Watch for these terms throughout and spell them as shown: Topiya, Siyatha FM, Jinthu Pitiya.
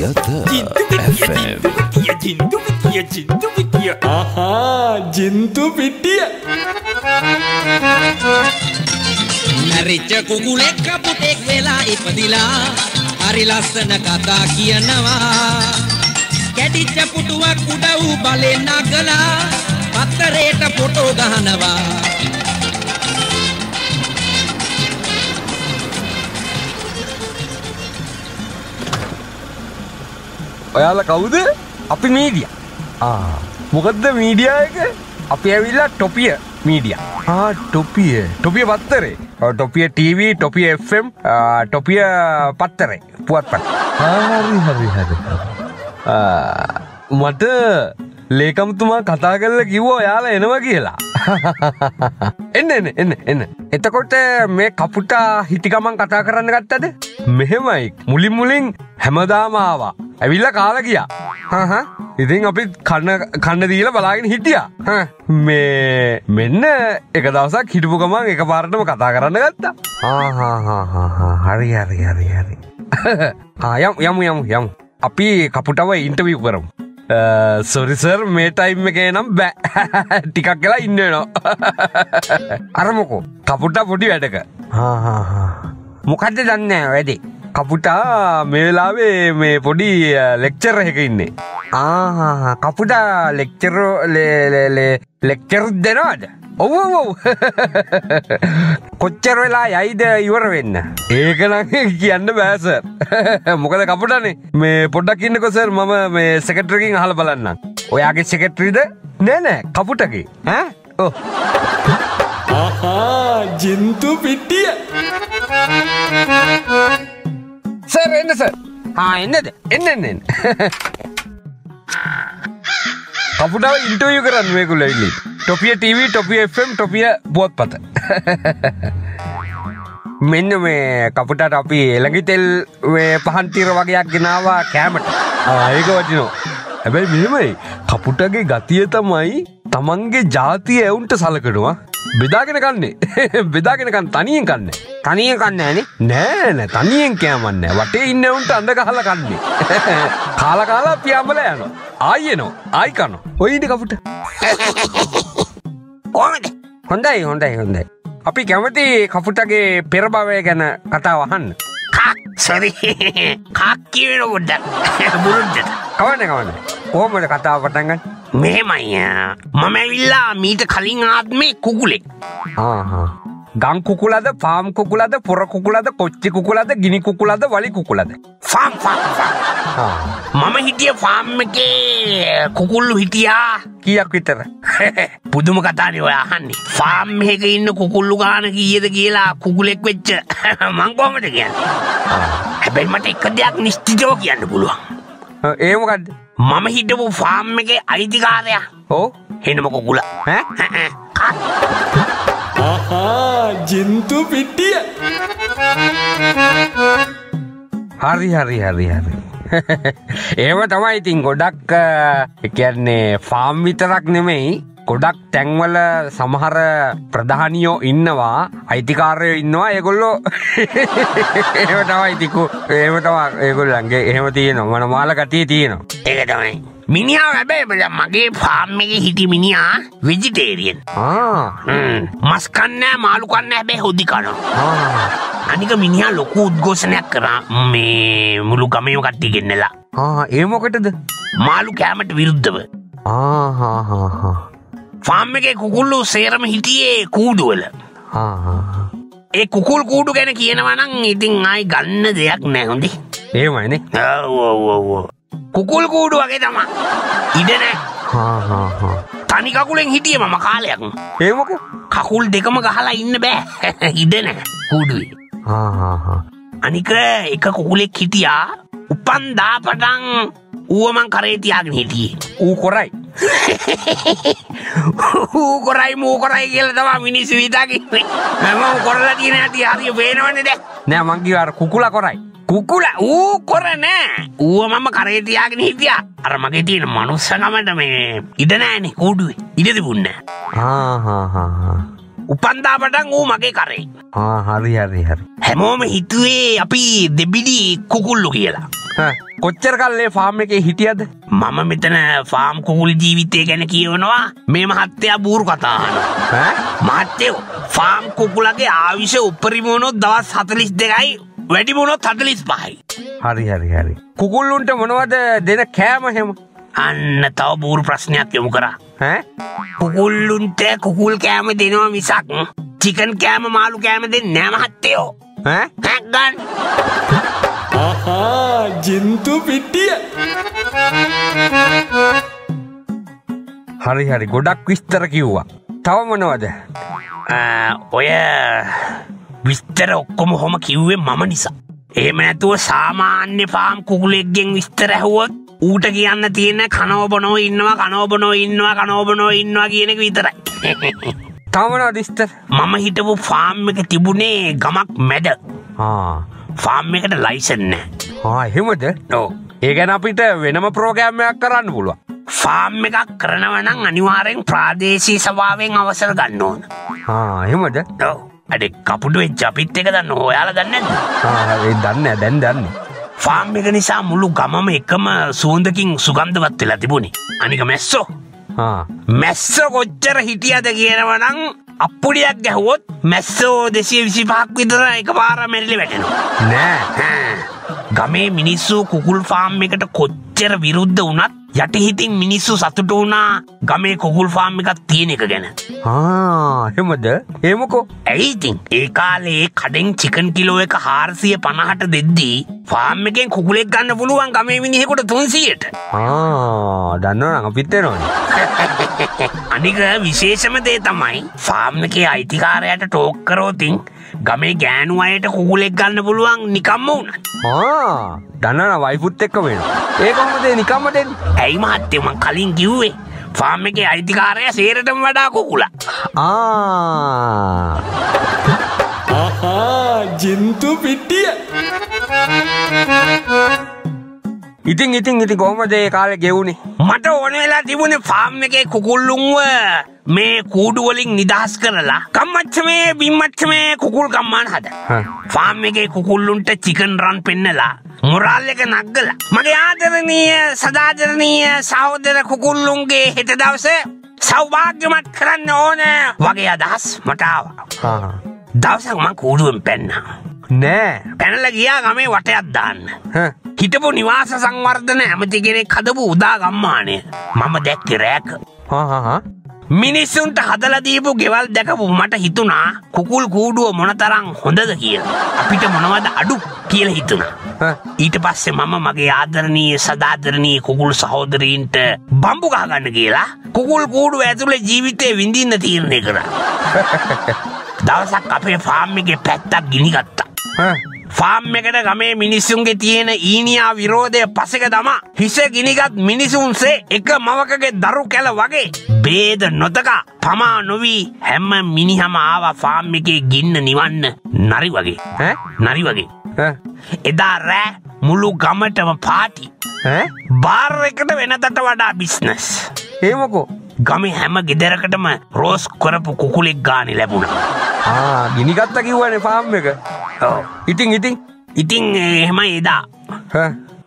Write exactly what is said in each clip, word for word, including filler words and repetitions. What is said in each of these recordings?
Pitiya F M. Jinthu Pitiya, Jinthu Pitiya, aha, Jinthu Pitiya. Naricha kugule kaput ek vela ipadila, hari lassana katha kiyannawa. Kedicha putuwa kudav bale nagala, pattareta photo gahanawa. Oyala kawuda? Api media. Ah, mokadda media eka? Api awilla topiya media. Ah, topiya. Topiya pattare. Topiya T V, topiya F M, ah, topiya pattare. Puat pat. Hari hari hari. Ah, mata lekam tuma katha karala kiwwa oyala enawa kiyala. එන්න එන්න එන්න එන්න එතකොට මේ කපුටා හිටි ගමන් කතා කරන්න ගත්තද මෙහෙමයි මුලින් මුලින් හැමදාම ආවා ඇවිල්ලා කාලා ගියා හා හා ඉතින් අපි කන්න කන්න දීලා බලාගෙන හිටියා හා මේ මෙන්න එක දවසක් හිටපු ගමන් එකපාරටම කතා කරන්න ගත්තා හා හා හා හා හා හරි හරි හරි හරි ආ යම් යම් යම් යම් අපි කපුටාව ඉන්ටර්විව් කරමු සොරි සර් මේ ටයිම් එකේ නම් බෑ ටිකක් වෙලා ඉන්න වෙනවා අර මොකෝ කපුටා පොඩි වැඩක හා හා හා මොකද්ද දන්නේ නැහැ වැඩි කපුටා මේ වෙලාවේ මේ පොඩි ලෙක්චර් එකක ඉන්නේ ආ හා හා කපුටා ලෙක්චර් ලෙක්චර් දෙනවද ඔව් ඔව් ඔව් කොච්චර වෙලා යයිද ඉවර වෙන්න ඒක නම් කියන්න බෑ සර් මොකද කපුටානේ මේ පොඩ්ඩක් ඉන්නකෝ සර් මම මේ සෙක්‍රටරි කෙනෙක් අහලා බලන්නම් ඔයාගේ සෙක්‍රටරිද නෑ නෑ කපුටගේ ඈ ඔව් ආහා ජින්තු පිටිය සර් එන්න සර් ආ එන්නද එන්න එන්න එන්න කපුටාව ඉන්ටර්විව් කරන්න මේගොල්ලෝ ඉන්නේ टोपिया टीवी टोपिया एफएम टोपिया बहुत पता मेन में कपुटा टॉपी लगी तेल वे पहान तीर वगैरह गिनावा क्या मत आए को बच्चों अबे मेरे में कपुटा के गातीय तमाई तमंगे जाती है उन तो साल करूँगा विदा के निकालने विदा के निकाल तानिये करने तानिये करने है नहीं नहीं नहीं तानिये क्या मन्ने वटे इन्ने उन तो अंदर का हाला करने हाला हाला पियामले है ना आये नो आई करनो वही ने कपुटा හොඳයි හොඳයි හොඳයි අපි කැමති කපුටගේ පෙරභවය ගැන කතාව අහන්න කක් සරි කක් කියන උඩ බුරුද්ද කවන්නේ කවන්නේ කොහොමද කතාව පටන් ගන්න මෙහෙමයි මම ඇවිල්ලා මීට කලින් ආත්මේ කුකුලෙක් ආ හා ගම් කුකුලද ෆාම් කුකුලද පොර කුකුලද කොච්චි කුකුලද ගිනි කුකුලද වලි කුකුලද ෆාම් ෆාම් ආ මම හිටිය ෆාම් එකේ කුකුල්ලු හිටියා කියක් විතර පුදුම කතානේ ඔය අහන්නේ ෆාම් එකේ ඉන්න කුකුල්ලු ගාන කීයද කියලා කුකුලෙක් වෙච්ච මං කොහොමද කියන්නේ හැබැයි මට එක දෙයක් නිශ්චිතව කියන්න පුළුවන් ඒ මොකද්ද මම හිටපු ෆාම් එකේ අයිතිකාරයා ඔව් එන්නම කුකුලා ඈ ආහා ජින්තු පිටිය hari hari hari hari ඒව තමයි ඉතින් ගොඩක් ඒ කියන්නේ ෆාම් විතරක් නෙමෙයි ගොඩක් තැන්වල සමහර ප්‍රධානියෝ ඉන්නවා අයිතිකාරයෝ ඉන්නවා ඒගොල්ලෝ ඒව තමයි ඉතිකෝ ඒව තමයි ඒගොල්ලන්ගේ එහෙම තියෙනවා මනමාල ගතිය තියෙනවා ඒක තමයි මිනිහා හැබැයි මගේ ෆාම් එකේ හිටි මිනිහා ভেජිටේරියන් ආ මස් කන්නේ මාළු කන්නේ හැබැයි හොදි කනවා අනික මිනිහා ලොකු උද්ඝෝෂණයක් කරා මේ මුළු ගමේම කට්ටිය ගෙන්නලා ආ ඒ මොකටද මාළු කෑමට විරුද්ධව ආ හා හා හා ෆාම් එකේ කුකුල්ලෝ සේරම හිටියේ කූඩුවල ආ හා ඒ කුකුල් කූඩු ගැන කියනවා නම් ඉතින් ආයි ගන්න දෙයක් නැහැ හොඳේ එහෙමයිනේ ඔව් ඔව් ඔව් කුකුල් කූඩු වගේ තමයි ඉඩ නැහැ හා හා හා තනි කකුලෙන් හිටියේ මම කාලයක් ඒ මොකද කකුල් දෙකම ගහලා ඉන්න බෑ ඉඩ නැහැ කූඩුවේ හා හා හා අනික එක කුකුලෙක් හිටියා උපන්දා පටන් ඌව මං කරේ තියාගෙන හිටියේ ඌ කොරයි ඌ කොරයි මූ කොරයි කියලා තමයි මිනිස්සු හිතාගන්නේ මම කොරලා තියෙන හැටි හරිය පේනවනේ දැන් නෑ මං කිව්වා අර කුකුලා කොරයි කුකුලා ඌ කොරනේ ඌව මම කරේ තියාගෙන හිටියා අර මගේ තියෙන මනුස්සකමට මේ ඉඩ නැහනේ කූඩුවේ ඉඩ තිබුණේ ආ හා හා හා උපන්දා පටන් ඌ මගේ කරේ ආ හරි හරි හරි හැමෝම හිතුවේ අපි දෙබිඩි කුකුල්ලු කියලා කොච්චර කල් ඒ ෆාම් එකේ හිටියද? මම මෙතන ෆාම් කුකුළු ජීවිතය ගැන කියවනවා මේ මහත්තයා බූරු කතා අහනවා. ඈ මහත්තයෝ ෆාම් කුකුළගේ ආයුෂ උපරිම වුණොත් දවස් හතළිස් දෙකයි වැඩිම වුණොත් හතළිස් පහයි. හරි හරි හරි. කුකුළුන්ට මොනවද දෙන කෑම හැම? අන්න තව බූරු ප්‍රශ්නයක් යොමු කරා. ඈ කුකුළුන්ට කුකුල් කෑම දෙනවා මිසක් චිකන් කෑම මාළු කෑම දෙන්නේ නැහැ මහත්තයෝ. ඈ ගන්න. Aha, Jinthu Pitiya. Hari-hari godak විස්තර කිව්වා. තව මොනවද? ඔය විස්තර ඔක්කොම හොම කිව්වේ මම නිසා. එහෙම නැතුව සාමාන්‍ය ෆාම් කුකුලෙක්ගෙන් විස්තර ඇහුවොත් ඌට කියන්න තියෙන කනෝ බොනෝ ඉන්නවා කනෝ බොනෝ ඉන්නවා කනෝ බොනෝ ඉන්නවා කියන එක විතරයි. තව මොනවද විස්තර? මම හිටපු ෆාම් එක තිබුණේ ගමක් මැද. ආ ෆාම් එකට ලයිසන් නැහැ. ආ එහෙමද? ඔව්. ඒ ගැන අපිට වෙනම ප්‍රෝග්‍රෑම් එකක් කරන්න පුළුවන්. ෆාම් එකක් කරනවා නම් අනිවාර්යෙන් ප්‍රාදේශීය සභාවෙන් අවසර ගන්න ඕන. ආ එහෙමද? ඔව්. අද කපුඩු වෙච්ච අපිත් එක දන්න ඔයාලා දන්නේ නැද්ද? ආ ඒ දන්නේ දැන් දන්නේ. ෆාම් එක නිසා මුළු ගමම එකම සුවඳකින් සුගන්ධවත් වෙලා තිබුණේ. අනික මැස්සෝ. ආ මැස්සෝ කොච්චර හිටියද කියනවා නම් අප්පුඩියක් ගැහුවොත් මැස්සෝ දෙසිය විසිපහක් විතර එකපාර මැරිලි වැටෙනවා නෑ. ගමේ මිනිස්සු කුකුල් ෆාම් එකට කොච්චර විරුද්ධ වුණත් යටිහිතින් මිනිස්සු සතුටු වුණා ගමේ කුකුල් ෆාම් එකක් තියෙන එක ගැන. ආ එහෙමද? ඒ මොකෝ? ඇයි ඉතින් ඒ කාලේ කඩෙන් චිකන් කිලෝ එක හාරසිය පනහට දෙද්දී ෆාම් එකෙන් කුකුලෙක් ගන්න පුළුවන් ගමේ මිනිහෙකුට තුන්සියයට. ආ දන්නවනම් අපිත් වෙනවනේ. අනික විශේෂම දේ තමයි ෆාම් එකේ අයිතිකාරයාට ටෝක් කරෝතින් ගමේ ගෑනු අයට කුකුලෙක් ගන්න පුළුවන් නිකම්ම වුණත්. ආ දන්නවා වයිෆුත් එක්ක වෙනවා. ඒක කොහොමද නිකම්ම දෙන්නේ? ඇයි මහත්තයෝ මං කලින් කිව්වේ ෆාම් එකේ අයිතිකාරයා සේරටම වඩා කුකුලා. ආ ආහා Jinthu Pitiya. ඉතින් ඉතින් ඉතින් කොහොමද ඒ කාලේ ගෙවුනේ? මට ඕන වෙලා තිබුණේ ෆාම් එකේ කුකුල්ලුන්ව මේ කූඩු වලින් නිදහස් කරලා කම්මච්චමේ බිම්මච්චමේ කුකුල් ගම්මාන හදා. ෆාම් එකේ කුකුල්ලුන්ට චිකන් රන් පෙන්නලා මොරාල් එක නග්ගලා. මගේ ආදරණීය සදාදරණීය සහෝදර කුකුල්ලුන්ගේ හෙට දවසේ සෞභාග්‍යමත් කරන්න ඕන වගේ අදහස් මට ආවා. දවසක් මං කූඩුවෙන් පැන්නා. නෑ පැනලා ගියා ගමේ වටයක් දාන්න. හිටපු නිවාස සංවර්ධන ඇමති කෙනෙක් හදපු උදා ගම්මානය මම දැක්කේ රෑක. මිනිස්සුන්ට හදලා දීපු ගෙවල් දැකපු මට හිතුණා කුකුල් කූඩුව මොනතරම් හොඳද කියලා. අපිට මොනවද අඩු කියලා හිතුණා. ඊට පස්සේ මම මගේ ආදරණීය සදාදරණීය කුකුල් සහෝදරීන්ට බම්බු ගහගන්න කියලා කුකුල් කූඩුව ඇතුලේ ජීවිතේ විඳින්න තීරණය කරා. දවසක් අපේ ෆාම් එකේ පැත්තක් ගිනිගත්තා. ෆාම් එකට ගමේ මිනිස්සුන්ගේ තියෙන ඊනියා විරෝධය පසෙක දමා හිස ගිනිගත් මිනිසුන්සේ එක මවකගේ දරු කැල වගේ ભેද නොතක පමා නොවි හැම මිනිහම ආවා ෆාම් එකේ ගින්න නිවන්න නරි වගේ. ඈ නරි වගේ. එදා රෑ මුළු ගමටම පාටි. ඈ බාර් එකට වෙනතට වඩා බිස්නස්. ඒ මොකෝ? ගමේ හැම ගෙදරකටම රෝස් කරපු කුකුලෙක් ගානේ ලැබුණා. ආ ගිනිගත්ත කිව්වනේ ෆාම් එක. ඉතින් ඉතින් ඉතින් එහෙමයි එදා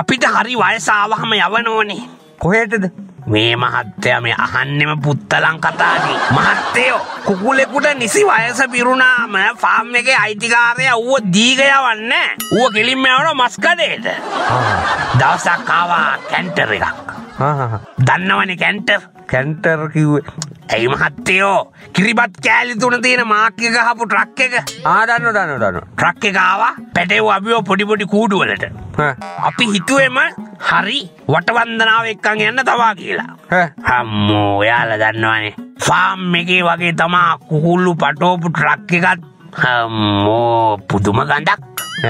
අපිට හරි වයස ආවහම යවන ඕනේ. කොහෙටද? මේ මහත්තයා මේ අහන්නෙම පුත්තලන් කතානේ. මහත්තයෝ කුකුලෙකුට නිසි වයස පිරුණාම ෆාම් එකේ අයිතිකාරයා ඌව දීග යවන්නේ. ඌව කෙලින්ම යවනවා මස් කඩේට. දවසක් ආවා කැන්ටර් එකක්. දන්නවනේ කැන්ටර්. කැන්ටර් කිව්වේ ඇයි මහත්තයෝ? කිරිබත් කෑලි තුන තියෙන මාක් එක ගහපු ට්‍රක් එක. ආ දන්නව දන්නව දන්නව. ට්‍රක් එක ආවා පැටවුව අපිව පොඩි පොඩි කූඩු වලට. අපි හිතුවේම හරි වටවන්දනාව එක්කන් යන්න තවා කියලා. අම්මෝ ඔයාලා දන්නවනේ ෆාම් එකේ වගේ තමා කුකුළු පටවපු ට්‍රක් එකත් අම්මෝ පුදුම ගඳක්.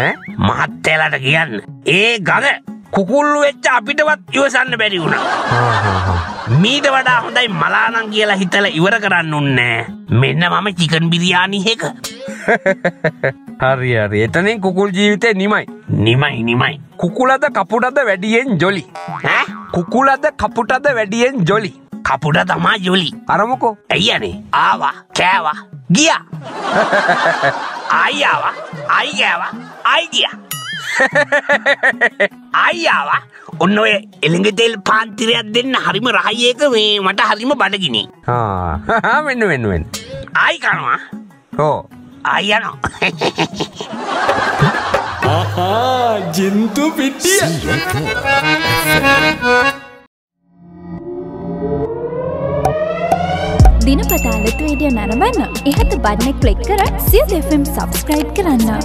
ඈ මහත්තයලාට කියන්න ඒ ගඳ කුකුල්ලු වෙච්ච අපිටවත් ඉවසන්න බැරි වුණා. මීට වඩා හොඳයි මලානම් කියලා හිතලා ඉවර කරන්න උන්නේ. මෙන්න මම චිකන් බිරියානි එක. හරි හරි. එතනින් කුකුල් ජීවිතේ නිමයි. නිමයි නිමයි. කුකුලද කපුටද වැඩියෙන් ජොලි. ඈ කුකුලද කපුටද වැඩියෙන් ජොලි. කපුට තමයි ජොලි. අර මොකෝ? ඇයි යන්නේ? ආවා කෑවා ගියා. ආයි ආවා ආයි ගෑවා ආයි ගියා. අයියාවා ඔන්න ඔය එළඟ තෙල් පාන්තිරයක් දෙන්න හරිම රහයි එක මේ මට හරිම බඩගිනි. ආ මෙන්න මෙන්න මෙන්න. ආයි කනවා. ඔව්. ආයි යනවා. ආහා ජින්තු පිටිය. දිනපතා ලොකු වීඩියෝ නරඹන්න ඉහත බටන් එක ක්ලික් කර සියත එෆ් එම් subscribe කරන්න.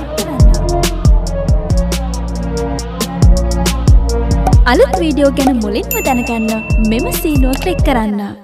අලුත් වීඩියෝ ගැන මුලින්ම දැනගන්න මෙම සීනුව ක්ලික් කරන්න.